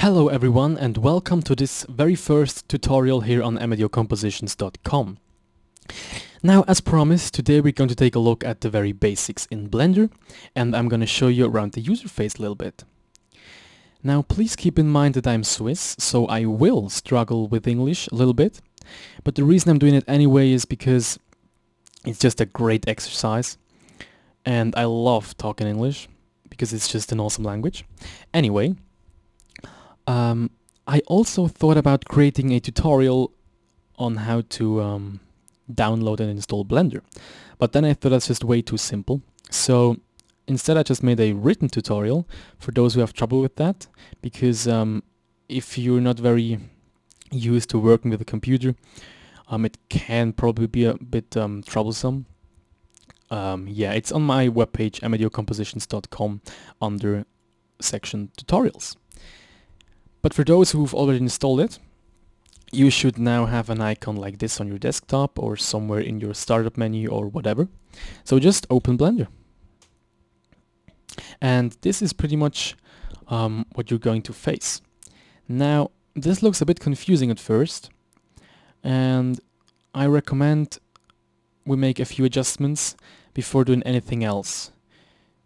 Hello everyone and welcome to this very first tutorial here on AmadeoCompositions.com. Now, as promised, today we're going to take a look at the very basics in Blender, and I'm going to show you around the user face a little bit. Now, please keep in mind that I'm Swiss, so I will struggle with English a little bit, but the reason I'm doing it anyway is because it's just a great exercise, and I love talking English, because it's just an awesome language. Anyway, I also thought about creating a tutorial on how to download and install Blender, but then I thought that's just way too simple. So instead I just made a written tutorial for those who have trouble with that, because if you're not very used to working with a computer, it can probably be a bit troublesome. Yeah, it's on my webpage AmadeoCompositions.com under section tutorials. But for those who've already installed it, you should now have an icon like this on your desktop or somewhere in your startup menu or whatever. So just open Blender. And this is pretty much what you're going to face. Now, this looks a bit confusing at first, and I recommend we make a few adjustments before doing anything else.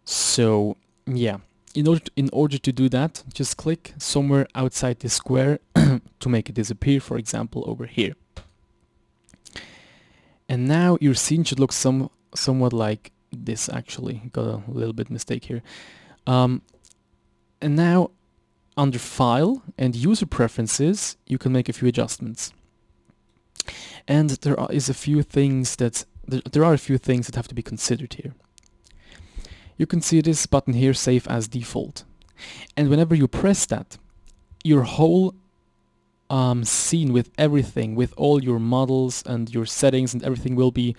So, yeah. In order to do that, just click somewhere outside this square to make it disappear, for example, over here. And now your scene should look somewhat like this, actually. Got a little bit mistake here. And now, under File and User Preferences, you can make a few adjustments. And there are a few things that have to be considered here. You can see this button here, Save as Default. And whenever you press that, your whole scene with everything, with all your models and your settings and everything, will be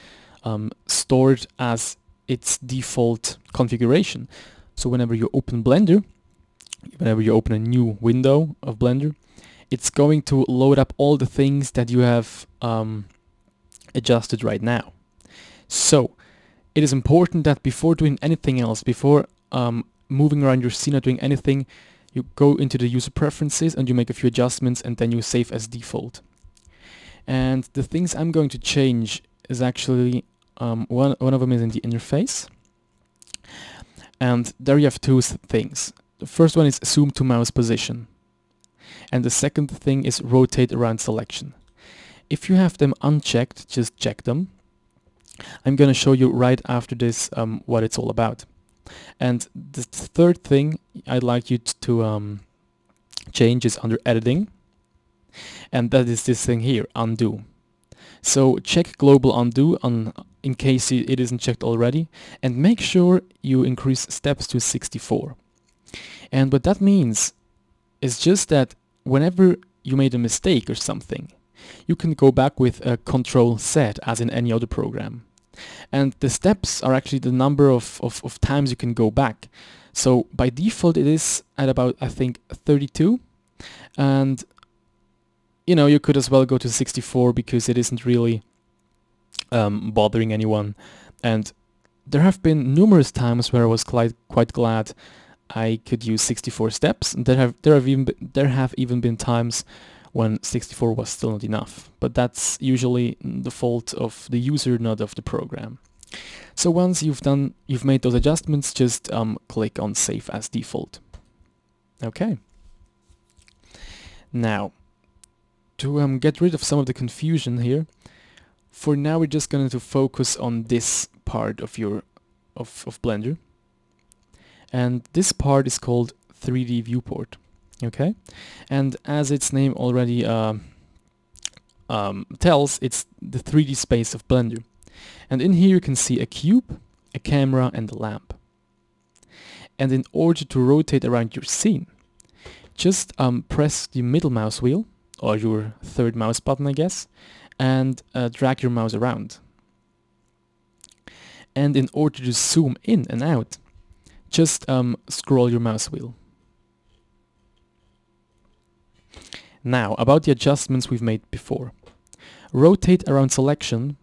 stored as its default configuration. So whenever you open Blender, whenever you open a new window of Blender, it's going to load up all the things that you have adjusted right now. So it is important that before doing anything else, before moving around your scene or doing anything, you go into the user preferences and you make a few adjustments, and then you save as default. And the things I'm going to change is actually, one of them is in the interface. And there you have two things. The first one is zoom to mouse position. And the second thing is rotate around selection. If you have them unchecked, just check them. I'm going to show you right after this what it's all about. And the third thing I'd like you to change is under Editing, and that is this thing here, Undo. So check Global Undo in case it isn't checked already, and make sure you increase steps to 64. And what that means is just that whenever you made a mistake or something, you can go back with Control-Z, as in any other program. And the steps are actually the number of times you can go back. So by default it is at about, I think, 32. And, you know, you could as well go to 64 because it isn't really bothering anyone. And there have been numerous times where I was quite glad I could use 64 steps. And there have even been times when 64 was still not enough. But that's usually the fault of the user, not of the program. So once you've made those adjustments, just click on Save as Default. Okay. Now, to get rid of some of the confusion here, for now we're just going to focus on this part of Blender. And this part is called 3D Viewport. Okay, and as its name already tells, it's the 3D space of Blender. And in here you can see a cube, a camera, and a lamp. And in order to rotate around your scene, just press the middle mouse wheel, or your third mouse button, I guess, and drag your mouse around. And in order to zoom in and out, just scroll your mouse wheel. Now, about the adjustments we've made before. Rotate around selection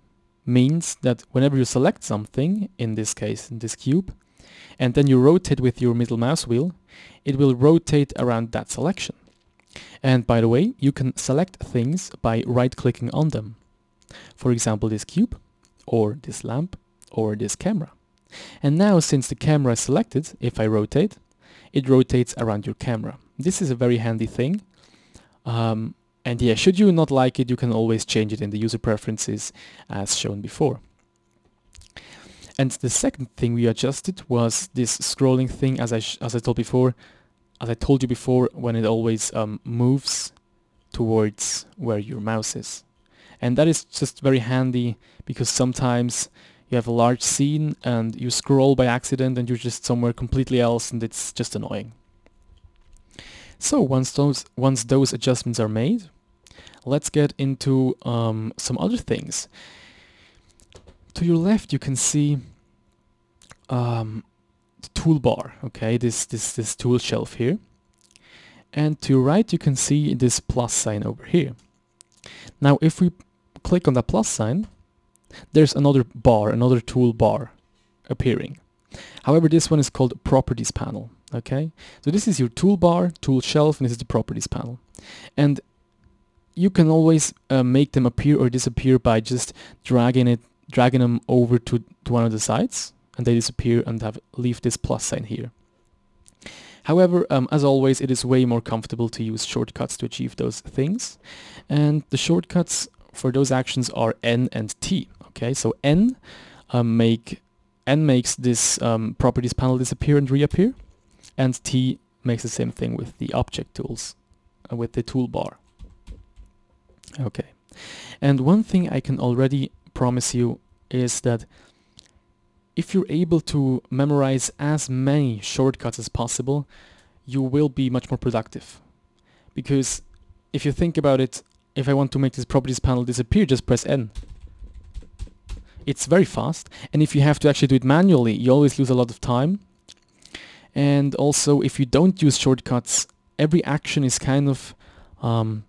means that whenever you select something, in this case, in this cube, and then you rotate with your middle mouse wheel, it will rotate around that selection. And by the way, you can select things by right-clicking on them. For example, this cube, or this lamp, or this camera. And now, since the camera is selected, if I rotate, it rotates around your camera. This is a very handy thing. And yeah, should you not like it, you can always change it in the user preferences as shown before. And the second thing we adjusted was this scrolling thing, as I told you before, when it always moves towards where your mouse is. And that is just very handy because sometimes you have a large scene and you scroll by accident and you're just somewhere completely else and it's just annoying. So once those adjustments are made, let's get into some other things. To your left you can see the toolbar, okay, this tool shelf here. And to your right you can see this plus sign over here. Now if we click on the plus sign, there's another bar, another toolbar appearing. However, this one is called Properties Panel. Okay, so this is your toolbar, tool shelf, and this is the Properties Panel. And you can always make them appear or disappear by just dragging them over to one of the sides, and they disappear and leave this plus sign here. However, as always, it is way more comfortable to use shortcuts to achieve those things. And the shortcuts for those actions are N and T. Okay, so N makes this Properties Panel disappear and reappear, and T makes the same thing with the object tools, with the toolbar. Okay, and one thing I can already promise you is that if you're able to memorize as many shortcuts as possible, you will be much more productive. Because if you think about it, if I want to make this Properties Panel disappear, just press N. It's very fast, and if you have to actually do it manually, you always lose a lot of time. And also, if you don't use shortcuts, every action is kind of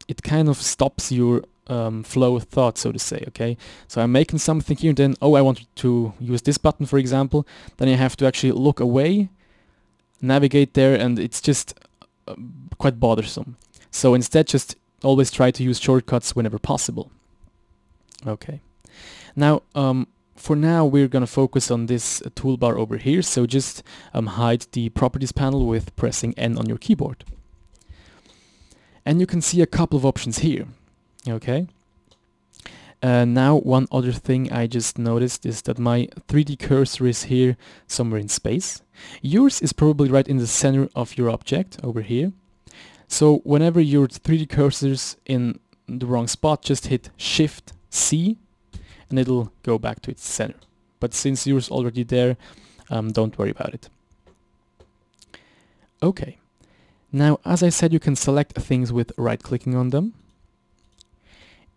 it stops your flow of thought, so to say, okay? So I'm making something here, then, oh, I want to use this button, for example, then I have to actually look away, navigate there, and it's just quite bothersome. So instead, just always try to use shortcuts whenever possible. Okay. Now, for now, we're going to focus on this toolbar over here, so just hide the Properties Panel with pressing N on your keyboard. And you can see a couple of options here. Okay. Now one other thing I just noticed is that my 3D cursor is here somewhere in space. Yours is probably right in the center of your object over here. So whenever your 3D cursor's in the wrong spot, just hit Shift C and it'll go back to its center. But since yours is already there, don't worry about it. Okay. Now, as I said, you can select things with right-clicking on them.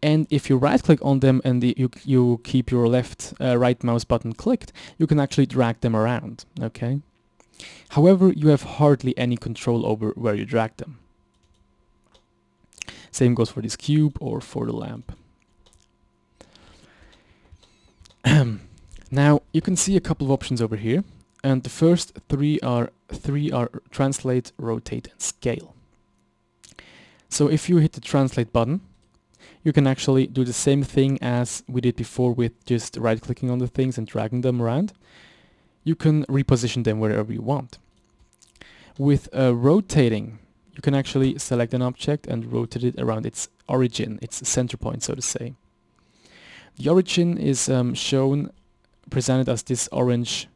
And if you right-click on them and you keep your right mouse button clicked, you can actually drag them around, okay? However, you have hardly any control over where you drag them. Same goes for this cube or for the lamp. Now, you can see a couple of options over here. And the first three are Translate, Rotate, and Scale. So if you hit the Translate button, you can actually do the same thing as we did before with just right-clicking on the things and dragging them around. You can reposition them wherever you want. With rotating, you can actually select an object and rotate it around its origin, its center point, so to say. The origin is presented as this orange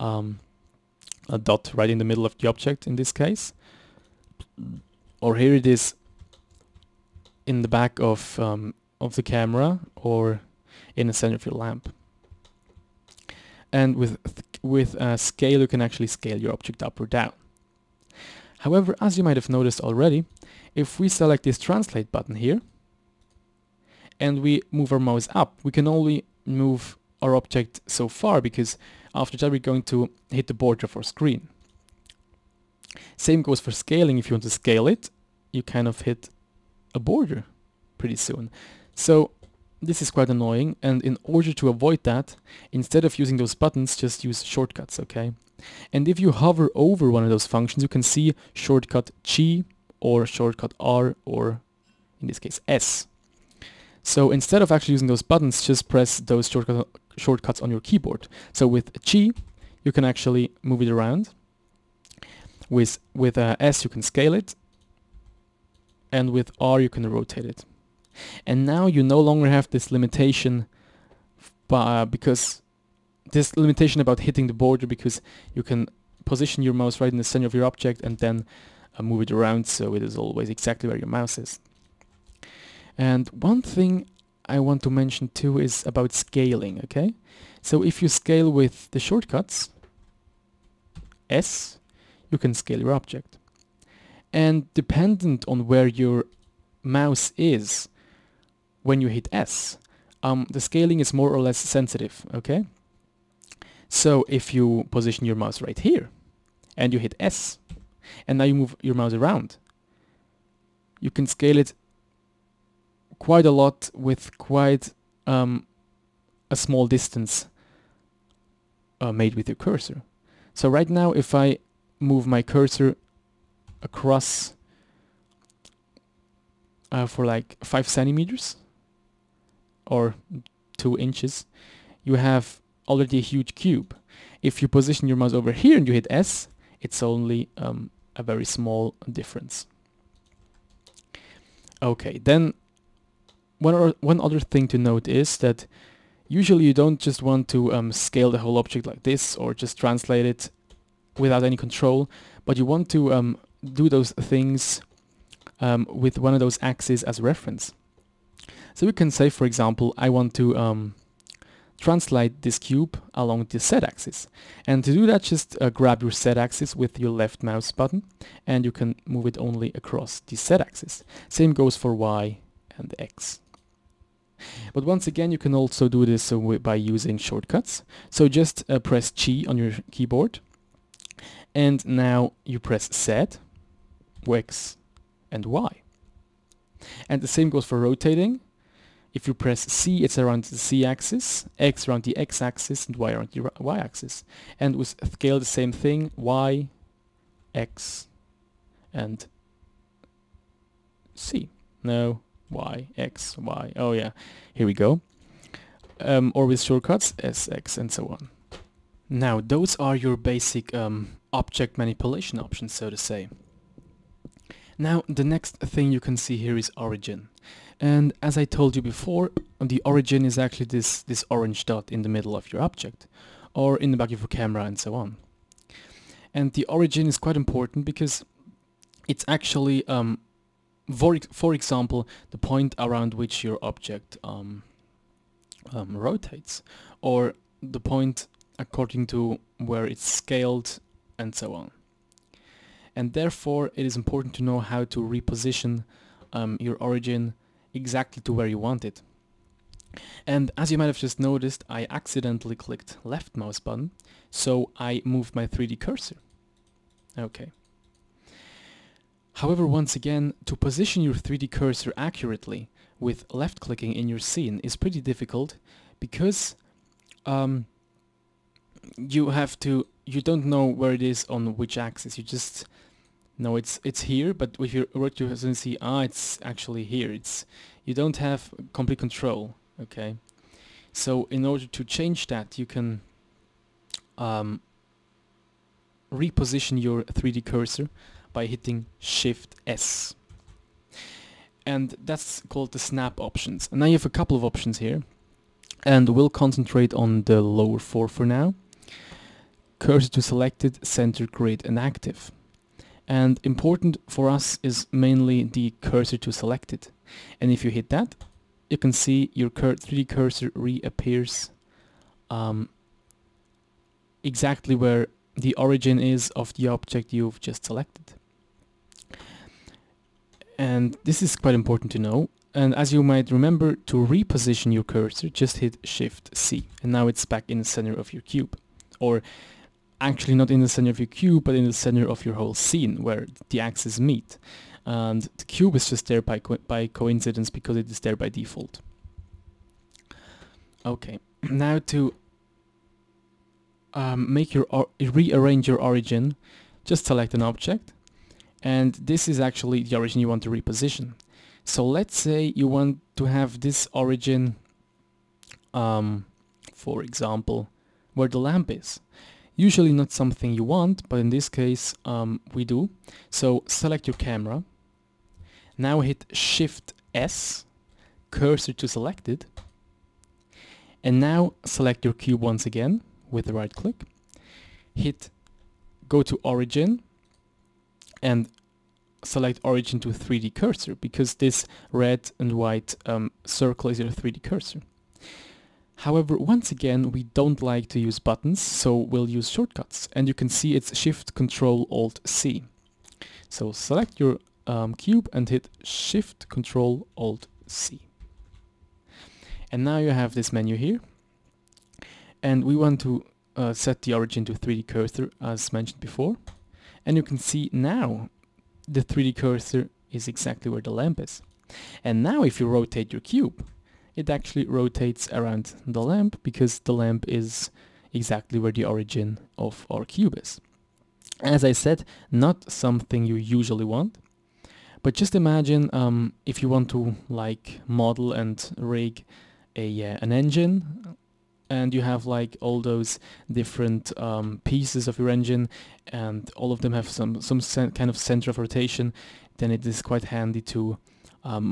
a dot right in the middle of the object in this case. Or here it is in the back of the camera or in the center of your lamp. And with scale, you can actually scale your object up or down. However, as you might have noticed already, if we select this Translate button here and we move our mouse up, we can only move our object so far because after that we're going to hit the border of our screen. Same goes for scaling. If you want to scale it, you kind of hit a border pretty soon. So this is quite annoying, and in order to avoid that, instead of using those buttons, just use shortcuts, okay? And if you hover over one of those functions, you can see shortcut G or shortcut R, or in this case S. So instead of actually using those buttons, just press those shortcuts on your keyboard. So with G, you can actually move it around. With S, you can scale it. And with R, you can rotate it. And now you no longer have this limitation because this limitation about hitting the border, because you can position your mouse right in the center of your object and then move it around, so it is always exactly where your mouse is. And one thing I want to mention too is about scaling, okay? So if you scale with the shortcuts, S, you can scale your object. And dependent on where your mouse is when you hit S, the scaling is more or less sensitive, okay? So if you position your mouse right here and you hit S, and now you move your mouse around, you can scale it quite a lot with quite a small distance made with your cursor. So right now, if I move my cursor across for like 5 centimeters or 2 inches, you have already a huge cube. If you position your mouse over here and you hit S, it's only a very small difference. Okay, then one other thing to note is that usually you don't just want to scale the whole object like this or just translate it without any control, but you want to do those things with one of those axes as reference. So we can say, for example, I want to translate this cube along the Z axis. And to do that, just grab your Z axis with your left mouse button, and you can move it only across the Z axis. Same goes for Y and X. But once again, you can also do this by using shortcuts. So just press G on your keyboard, and now you press Z, X, and Y. And the same goes for rotating. If you press C, it's around the C axis, X around the X axis, and Y around the Y axis. And with scale, the same thing, Y, X, and C. No, Y, X, Y. Oh yeah, here we go. Or with shortcuts, S, X, and so on. Now, those are your basic object manipulation options, so to say. Now, the next thing you can see here is origin. And as I told you before, the origin is actually this orange dot in the middle of your object, or in the back of your camera, and so on. And the origin is quite important because it's actually, for example, the point around which your object rotates, or the point according to where it's scaled, and so on. And therefore, it is important to know how to reposition your origin exactly to where you want it. And as you might have just noticed, I accidentally clicked left mouse button, so I moved my 3D cursor. Okay. However, once again, to position your 3D cursor accurately with left clicking in your scene is pretty difficult because you don't know where it is on which axis. You just know it's here, but if you work to see, it's actually here. You don't have complete control, okay? So in order to change that, you can reposition your 3D cursor by hitting Shift S. And that's called the snap options. And now you have a couple of options here, and we'll concentrate on the lower four for now. Cursor to selected, center, grid, and active. And important for us is mainly the cursor to selected. And if you hit that, you can see your 3D cursor reappears exactly where the origin is of the object you've just selected. And this is quite important to know. And as you might remember, to reposition your cursor, just hit Shift C. And now it's back in the center of your cube. Or actually not in the center of your cube, but in the center of your whole scene where the axes meet. And the cube is just there by coincidence because it is there by default. Okay, now to rearrange your origin, just select an object and this is actually the origin you want to reposition. So let's say you want to have this origin, for example, where the lamp is. Usually not something you want, but in this case we do. So select your camera, now hit Shift S, cursor to selected, and now select your cube once again with the right click, hit go to origin and select origin to 3D cursor, because this red and white circle is your 3D cursor. However, once again, we don't like to use buttons, so we'll use shortcuts, and you can see it's Shift Control Alt C. So select your cube and hit Shift Control Alt C. And now you have this menu here, and we want to set the origin to 3D cursor as mentioned before, and you can see now the 3D cursor is exactly where the lamp is. And now if you rotate your cube, it actually rotates around the lamp, because the lamp is exactly where the origin of our cube is. As I said, not something you usually want, but just imagine if you want to like model and rig an engine, and you have like all those different pieces of your engine, and all of them have some kind of center of rotation, then it is quite handy to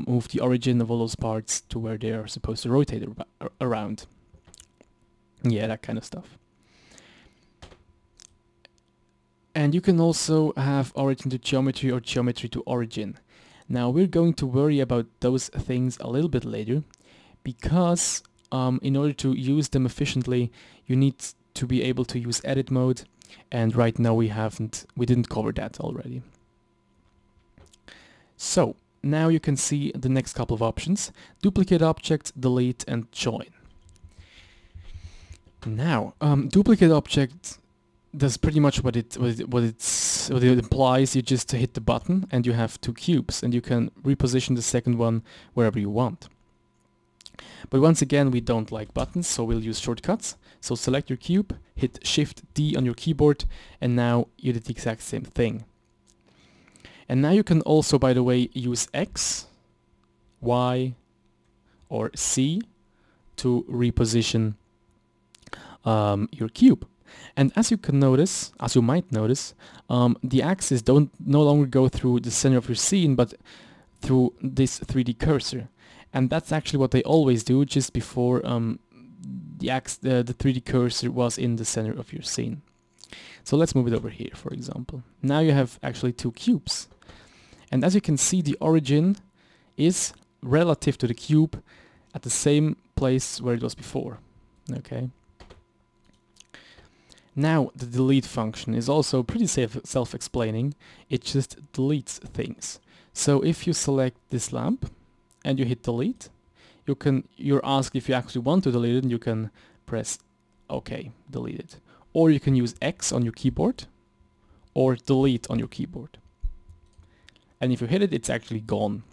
move the origin of all those parts to where they are supposed to rotate around. Yeah, that kind of stuff. And you can also have origin to geometry or geometry to origin. Now we're going to worry about those things a little bit later, because in order to use them efficiently, you need to be able to use edit mode, and right now we didn't cover that already. So now you can see the next couple of options: duplicate object, delete, and join. Now duplicate object does pretty much what it implies. You just hit the button and you have two cubes, and you can reposition the second one wherever you want. But once again, we don't like buttons, so we'll use shortcuts. So select your cube, hit Shift D on your keyboard, and now you did the exact same thing. And now you can also, by the way, use X, Y, or C to reposition your cube. And as you might notice, the axes no longer go through the center of your scene, but through this 3D cursor. And that's actually what they always do. Just before the 3D cursor was in the center of your scene. So let's move it over here, for example. Now you have actually two cubes. And as you can see, the origin is relative to the cube at the same place where it was before. Okay. Now the delete function is also pretty self-explaining. It just deletes things. So if you select this lamp and you hit delete, you're asked if you actually want to delete it, and you can press OK, delete it. Or you can use X on your keyboard, or delete on your keyboard. And if you hit it, it's actually gone.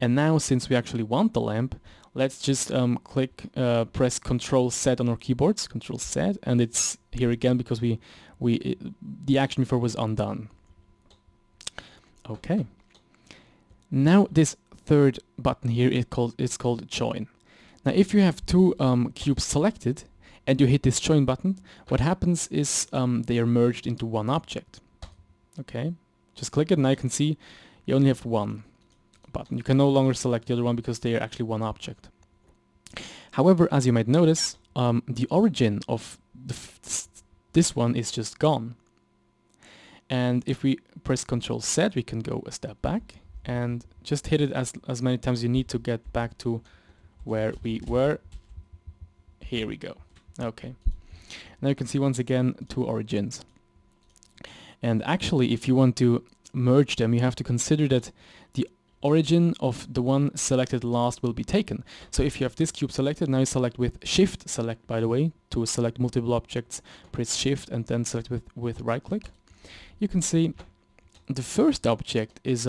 And now, since we actually want the lamp, let's just press Control Z on our keyboards, Control Z, and it's here again, because the action before was undone. Okay. Now this third button here is called join. Now if you have two cubes selected and you hit this join button, what happens is they are merged into one object. Okay, just click it, and now you can see you only have one button. You can no longer select the other one, because they are actually one object. However, as you might notice, the origin of this one is just gone. And if we press Ctrl Z, we can go a step back and just hit it as many times you need to get back to where we were. Here we go. Okay. Now you can see once again two origins. And actually, if you want to merge them, you have to consider that the origin of the one selected last will be taken. So if you have this cube selected, now you select with Shift Select, by the way, to select multiple objects, press Shift and then select with right click. You can see the first object is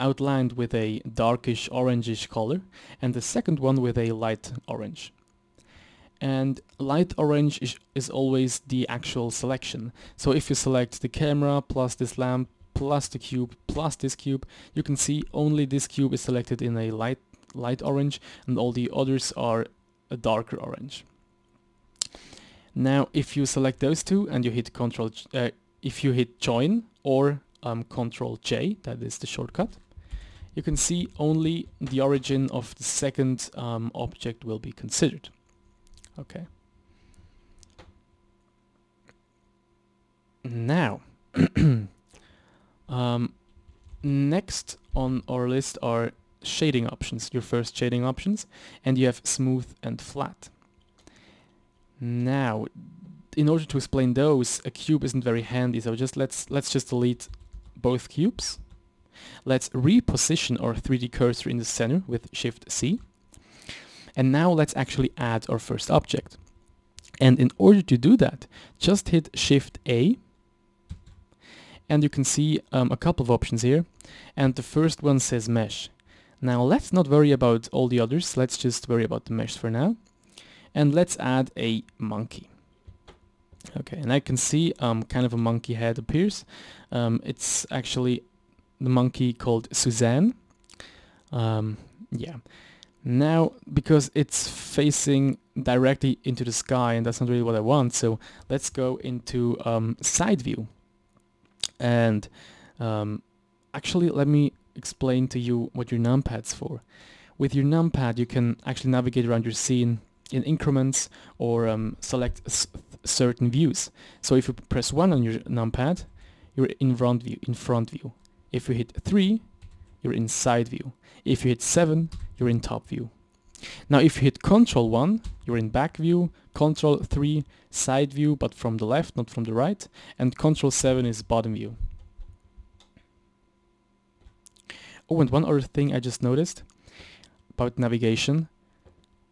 outlined with a darkish orangish color, and the second one with a light orange. and light orange is always the actual selection. So if you select the camera plus this lamp plus the cube plus this cube, you can see only this cube is selected in a light orange and all the others are a darker orange. Now if you select those two and you hit if you hit join or Control J, that is the shortcut, you can see only the origin of the second object will be considered. Okay. Now, next on our list are shading options, your first shading options, and you have smooth and flat. Now, in order to explain those, a cube isn't very handy, so just let's just delete both cubes. Let's reposition our 3D cursor in the center with Shift C. And now let's actually add our first object. And in order to do that, just hit Shift A. And you can see a couple of options here. And the first one says Mesh. Now let's not worry about all the others. Let's just worry about the mesh for now. And let's add a monkey. Okay, and I can see kind of a monkey head appears. It's actually the monkey called Suzanne. Yeah. Now, because it's facing directly into the sky and that's not really what I want, so let's go into side view. And actually, let me explain to you what your numpad's for. With your numpad, you can actually navigate around your scene in increments or select certain views. So if you press 1 on your numpad, you're in front view. If you hit 3, you're in side view. If you hit 7, you're in top view. Now if you hit Control 1, you're in back view, Control 3, side view, but from the left, not from the right, and Control 7 is bottom view. Oh, and one other thing I just noticed about navigation.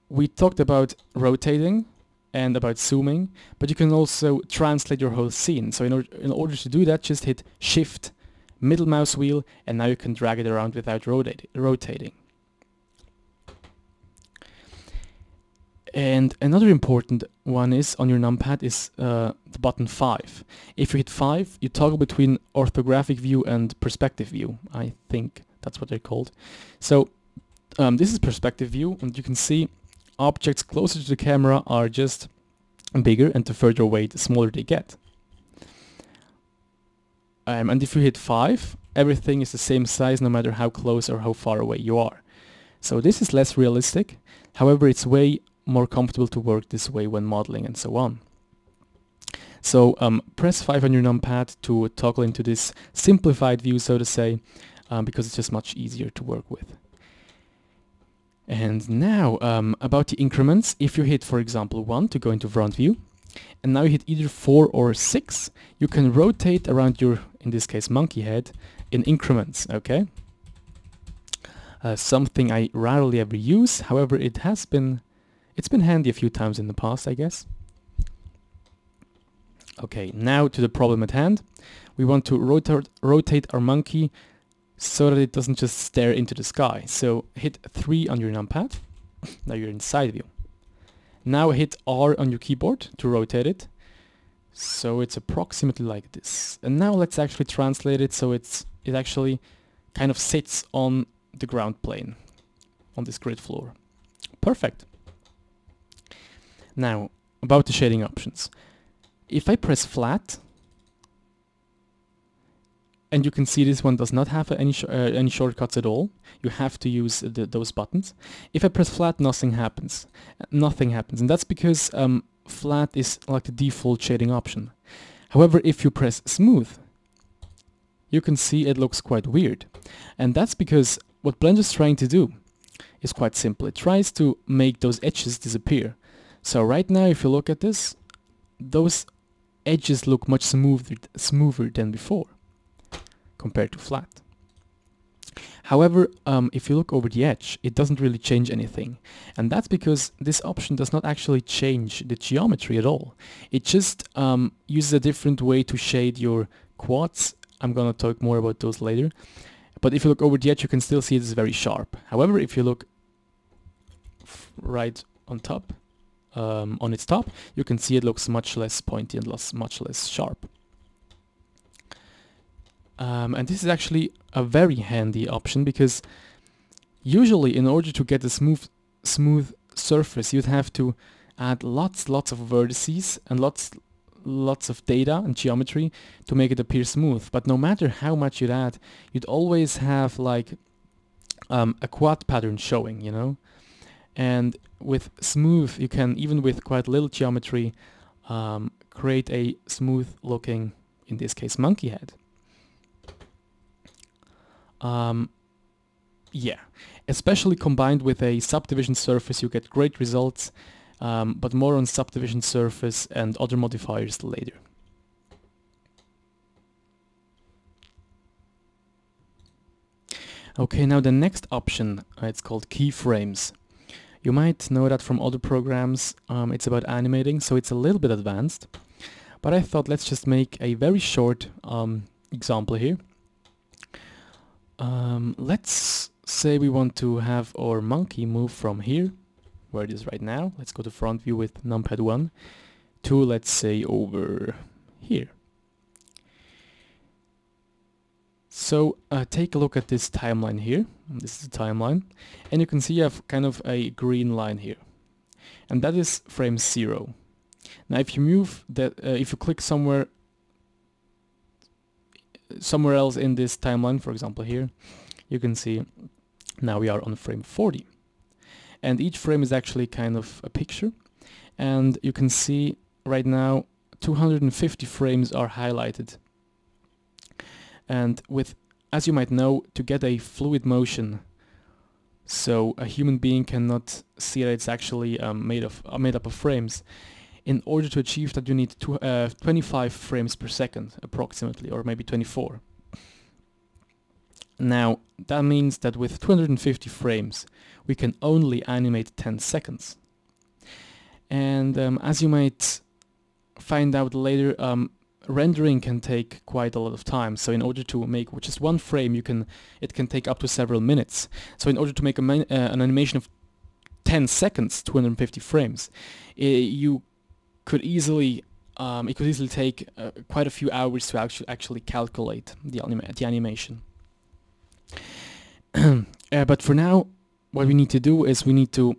We talked about rotating and about zooming, but you can also translate your whole scene. So in order to do that, just hit Shift, middle mouse wheel, and now you can drag it around without rotating. And another important one is on your numpad is the button 5. If you hit 5, you toggle between orthographic view and perspective view. I think that's what they're called. So this is perspective view, and you can see objects closer to the camera are just bigger, and the further away, the smaller they get. And if you hit 5, everything is the same size no matter how close or how far away you are. So this is less realistic, however it's way more comfortable to work this way when modeling and so on. So press 5 on your numpad to toggle into this simplified view, so to say, because it's just much easier to work with. And now about the increments, if you hit for example 1 to go into front view, and now you hit either 4 or 6, you can rotate around your, in this case, monkey head in increments, okay? Something I rarely ever use, however it's been handy a few times in the past, I guess. Okay, now to the problem at hand. We want to rotate our monkey so that it doesn't just stare into the sky. So hit 3 on your numpad, now you're in side view. Now hit R on your keyboard to rotate it, so it's approximately like this. And now let's actually translate it so it actually kind of sits on the ground plane, on this grid floor. Perfect. Now, about the shading options. If I press flat, and you can see this one does not have any shortcuts at all. You have to use those buttons. If I press flat, nothing happens. And that's because flat is like the default shading option. However, if you press smooth, you can see it looks quite weird. And that's because what Blender's trying to do is quite simple. It tries to make those edges disappear. So right now, if you look at this, those edges look much smoother than before, compared to flat. However, if you look over the edge, it doesn't really change anything. And that's because this option does not actually change the geometry at all. It just uses a different way to shade your quads. I'm gonna talk more about those later. But if you look over the edge, you can still see it is very sharp. However, if you look right on top, on its top, you can see it looks much less pointy and much less sharp. And this is actually a very handy option, because usually in order to get a smooth surface, you'd have to add lots of vertices and lots of data and geometry to make it appear smooth. But no matter how much you'd add, you'd always have like a quad pattern showing, you know. And with smooth, you can, even with quite little geometry, create a smooth looking, in this case, monkey head. Yeah, especially combined with a subdivision surface, you get great results, but more on subdivision surface and other modifiers later. Okay, now the next option, it's called keyframes. You might know that from other programs. It's about animating, so it's a little bit advanced, but I thought let's just make a very short example here. Let's say we want to have our monkey move from here, where it is right now. Let's go to front view with numpad 1 to, let's say, over here. So take a look at this timeline here. This is the timeline, and you can see I have kind of a green line here, and that is frame 0. Now, if you move that, if you click somewhere else in this timeline, for example here, you can see now we are on frame 40, and each frame is actually kind of a picture, and you can see right now 250 frames are highlighted. And with, as you might know, to get a fluid motion, so a human being cannot see that it's actually made up of frames. In order to achieve that, you need 25 frames per second, approximately, or maybe 24. Now, that means that with 250 frames, we can only animate 10 seconds. And as you might find out later, rendering can take quite a lot of time. So in order to make just one frame, it can take up to several minutes. So in order to make an animation of 10 seconds, 250 frames, it could easily take quite a few hours to actually calculate the animation. But for now, what we need to do is we need to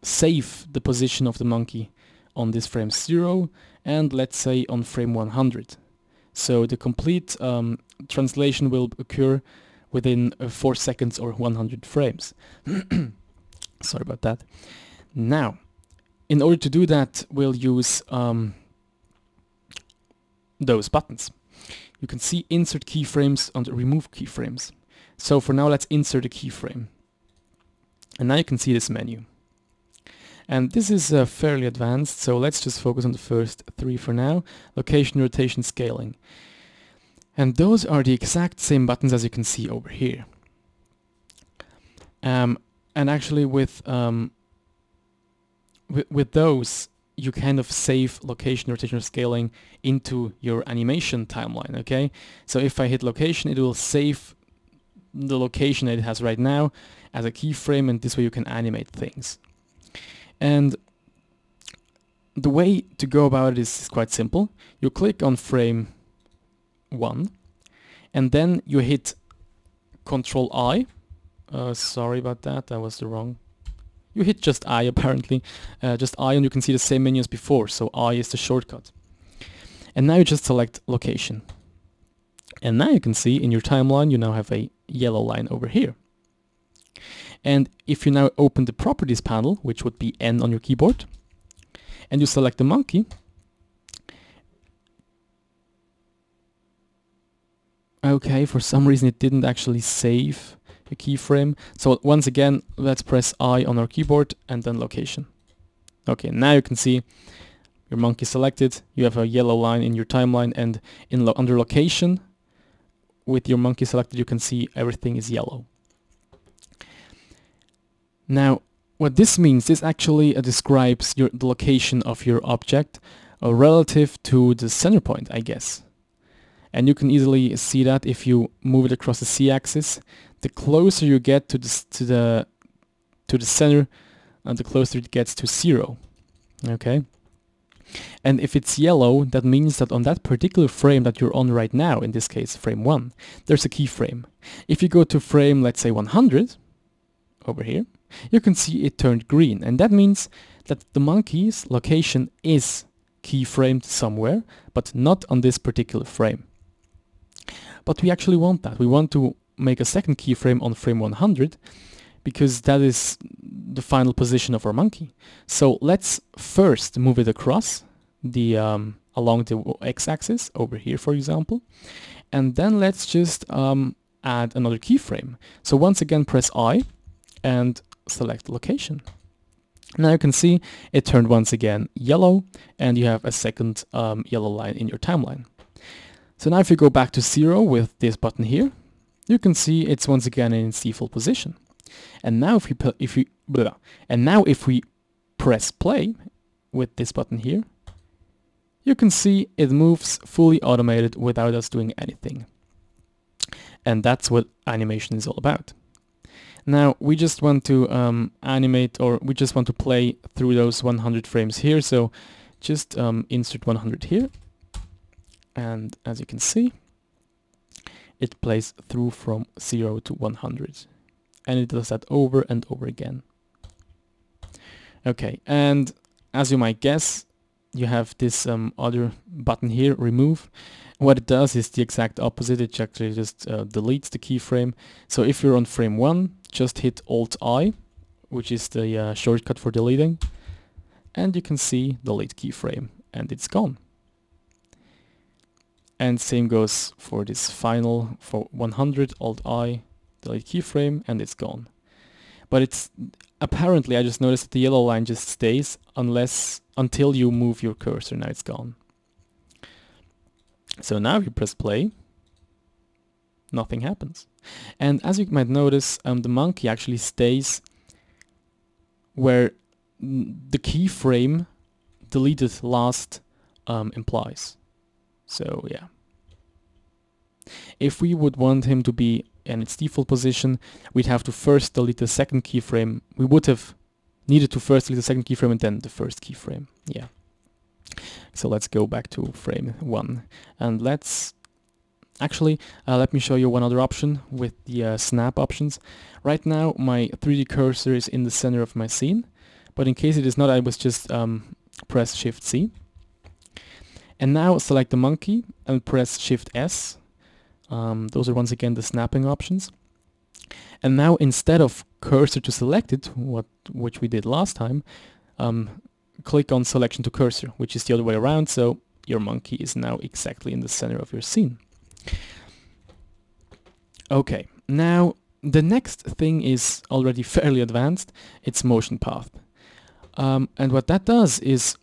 save the position of the monkey on this frame 0 and, let's say, on frame 100. So the complete translation will occur within 4 seconds or 100 frames. Sorry about that. Now, in order to do that, we'll use those buttons. You can see insert keyframes and remove keyframes. So for now, let's insert a keyframe. And now you can see this menu. And this is fairly advanced, so let's just focus on the first 3 for now. Location, rotation, scaling. And those are the exact same buttons as you can see over here. And actually with those, you kind of save location, rotation, or scaling into your animation timeline, okay? So if I hit location, it will save the location that it has right now as a keyframe, and this way you can animate things. And the way to go about it is quite simple. You click on frame 1, and then you hit Control-I. Sorry about that, that was the wrong... You hit just I, apparently, just I, and you can see the same menu as before, so I is the shortcut. And now you just select location. And now you can see in your timeline you now have a yellow line over here. And if you now open the properties panel, which would be N on your keyboard, and you select the monkey, okay, for some reason it didn't actually save a keyframe. So once again, let's press I on our keyboard and then location. Okay, now you can see your monkey selected, you have a yellow line in your timeline, and in under location, with your monkey selected, you can see everything is yellow. Now, what this means, this actually describes the location of your object relative to the center point, I guess. And you can easily see that if you move it across the c-axis. The closer you get to the center, the closer it gets to 0. Okay. And if it's yellow, that means that on that particular frame that you're on right now, in this case frame 1, there's a keyframe. If you go to frame, let's say 100, over here, you can see it turned green, and that means that the monkey's location is keyframed somewhere, but not on this particular frame. But we actually want that. We want to make a second keyframe on frame 100, because that is the final position of our monkey. So let's first move it across the along the x-axis over here, for example, and then let's just add another keyframe. So once again, press I and select location. Now you can see it turned once again yellow, and you have a second yellow line in your timeline. So now if you go back to 0 with this button here, you can see it's once again in its default position. And now if we press play with this button here, you can see it moves fully automated without us doing anything. And that's what animation is all about. Now we just want to animate, or we just want to play through those 100 frames here. So just insert 100 here, and as you can see, it plays through from 0 to 100. And it does that over and over again. Okay, and as you might guess, you have this other button here, remove. What it does is the exact opposite. It actually just deletes the keyframe. So if you're on frame 1, just hit Alt-I, which is the shortcut for deleting, and you can see delete keyframe, and it's gone. And same goes for this final, for 100, Alt-I, delete keyframe, and it's gone. But it's apparently, I just noticed that the yellow line just stays until you move your cursor. Now it's gone. So now if you press play, nothing happens. And as you might notice, the monkey actually stays where the keyframe deleted last implies. So yeah. If we would want him to be in its default position, we'd have to first delete the second keyframe. We would have needed to first delete the second keyframe and then the first keyframe. Yeah. So let's go back to frame 1, and let's actually let me show you one other option with the snap options. Right now my 3D cursor is in the center of my scene, but in case it is not, I was just press Shift C, and now select the monkey and press Shift S. Those are once again the snapping options. And now instead of cursor to selected, which we did last time, click on selection to cursor, which is the other way around, so your monkey is now exactly in the center of your scene. Okay, now the next thing is already fairly advanced. It's motion path. And what that does is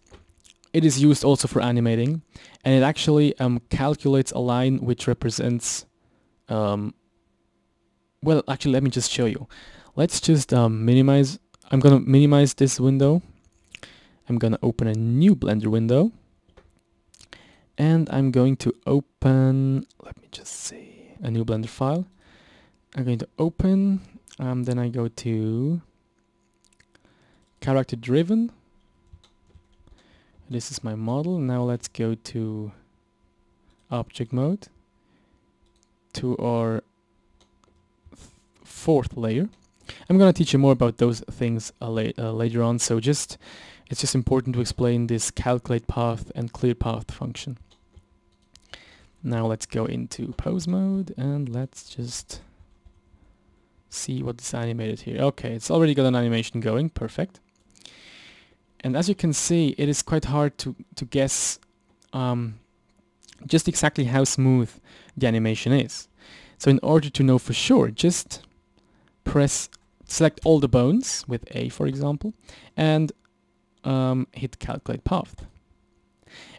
it is used also for animating, and it actually calculates a line which represents, well, actually let me just show you. Let's just minimize. I'm gonna minimize this window. I'm gonna open a new Blender window, and I'm going to open, let me just see, a new Blender file. I'm going to open, then I go to character driven. This is my model. Now let's go to object mode, to our fourth layer. I'm going to teach you more about those things later on, so just it's just important to explain this calculate path and clear path function. Now let's go into pose mode, and let's just see what is animated here. Okay, it's already got an animation going, perfect. And as you can see, it is quite hard to guess just exactly how smooth the animation is. So in order to know for sure, just select all the bones with A, for example, and hit calculate path.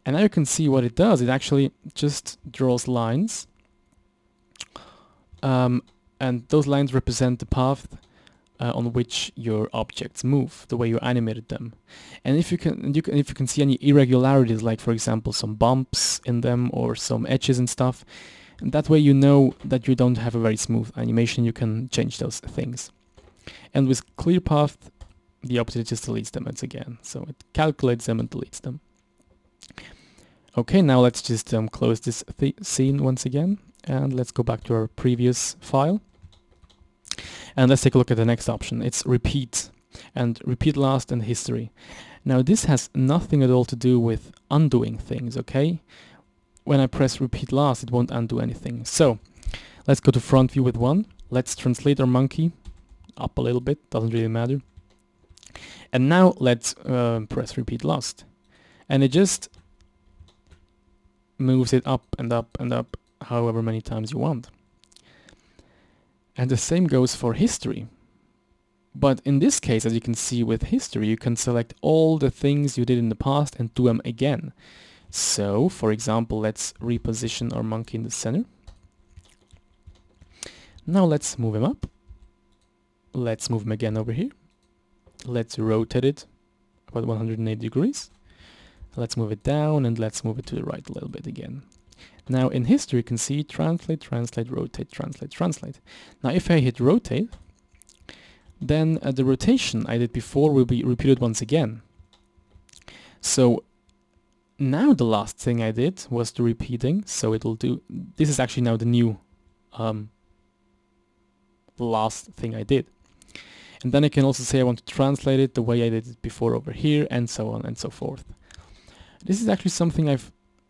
And now you can see what it does. It actually just draws lines, and those lines represent the path on which your objects move, the way you animated them. And if you can see any irregularities, like for example some bumps in them or some edges and stuff, and that way you know that you don't have a very smooth animation. You can change those things. And with clear path, the opposite, it just deletes them once again. So it calculates them and deletes them. Okay, now let's just close this scene once again, and let's go back to our previous file. And let's take a look at the next option. It's repeat, and repeat last and history. Now this has nothing at all to do with undoing things, okay? When I press repeat last, it won't undo anything. So let's go to front view with one. Let's translate our monkey up a little bit, doesn't really matter. And now let's press repeat last. And it just moves it up and up and up however many times you want. And the same goes for history. But in this case, as you can see with history, you can select all the things you did in the past and do them again. So, for example, let's reposition our monkey in the center. Now let's move him up. Let's move him again over here. Let's rotate it about 180 degrees. Let's move it down, and let's move it to the right a little bit again. Now in history, you can see translate, translate, rotate, translate, translate. Now if I hit rotate, then the rotation I did before will be repeated once again. So now the last thing I did was the repeating, so it'll do... This is actually now the new last thing I did. And then I can also say I want to translate it the way I did it before over here, and so on and so forth. This is actually something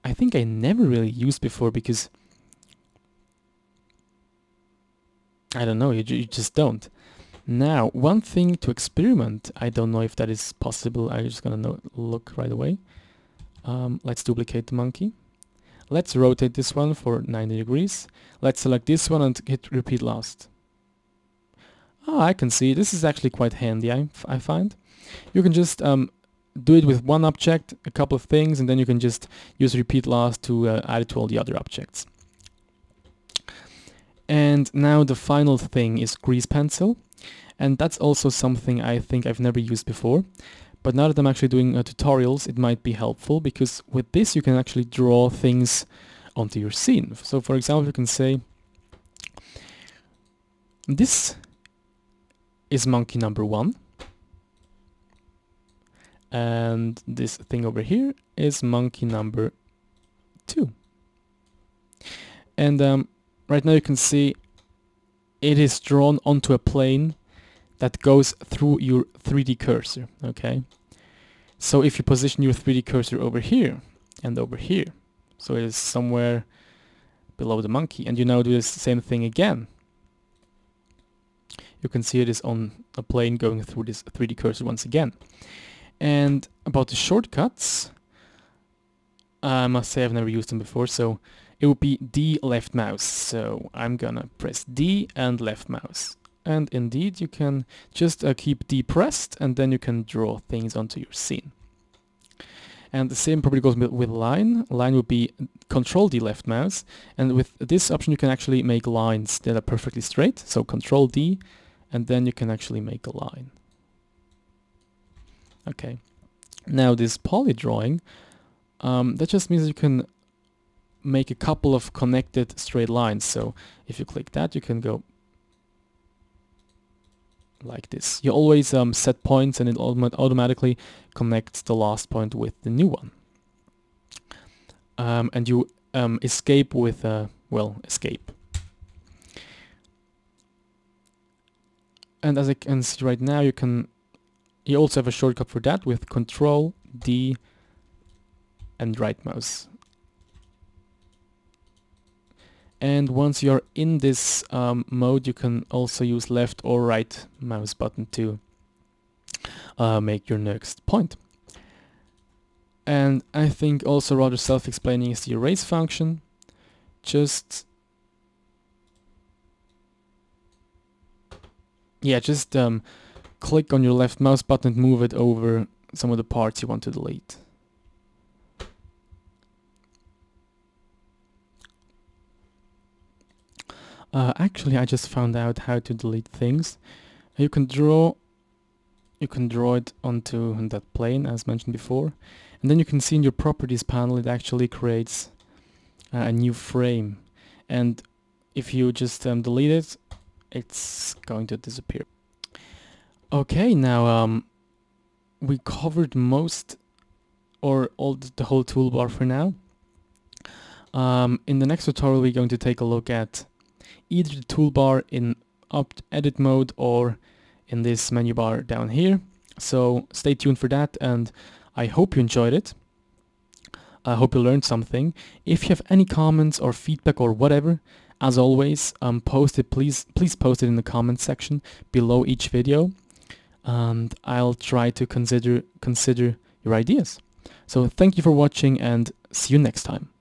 I think I never really used before, because I don't know, you just don't. Now, one thing to experiment, I don't know if that is possible, I'm just gonna look right away. Let's duplicate the monkey. Let's rotate this one for 90 degrees. Let's select this one and hit repeat last. Ah, I can see, this is actually quite handy, I find. You can just do it with one object, a couple of things, and then you can just use repeat last to add it to all the other objects. And now the final thing is grease pencil, and that's also something I think I've never used before, but now that I'm actually doing tutorials, it might be helpful, because with this you can actually draw things onto your scene. So for example, you can say this is monkey number 1, and this thing over here is monkey number 2. And right now you can see it is drawn onto a plane that goes through your 3D cursor, okay? So if you position your 3D cursor over here and over here, so it is somewhere below the monkey, and you now do the same thing again, you can see it is on a plane going through this 3D cursor once again. And about the shortcuts, I must say I've never used them before, so it would be D left mouse. So I'm gonna press D and left mouse. And indeed, you can just keep D pressed, and then you can draw things onto your scene. And the same probably goes with line. Line would be Control D left mouse, and with this option you can actually make lines that are perfectly straight. So Control D, and then you can actually make a line. Okay, now this poly drawing, that just means you can make a couple of connected straight lines. So if you click that, you can go like this. You always set points, and it automatically connects the last point with the new one. And you escape with, well, escape. And as I can see right now, you can... You also have a shortcut for that with Control, D, and right mouse. And once you're in this mode, you can also use left or right mouse button to make your next point. And I think also rather self-explaining is the erase function. Just click on your left mouse button and move it over some of the parts you want to delete. Actually, I just found out how to delete things. You can draw it onto that plane as mentioned before, and then you can see in your properties panel it actually creates a new frame. And if you just delete it, it's going to disappear. Okay, now we covered most or the whole toolbar for now. In the next tutorial we're going to take a look at either the toolbar in edit mode or in this menu bar down here. So stay tuned for that, and I hope you enjoyed it. I hope you learned something. If you have any comments or feedback or whatever, as always, post it. Please post it in the comments section below each video, and I'll try to consider your ideas. So thank you for watching, and see you next time.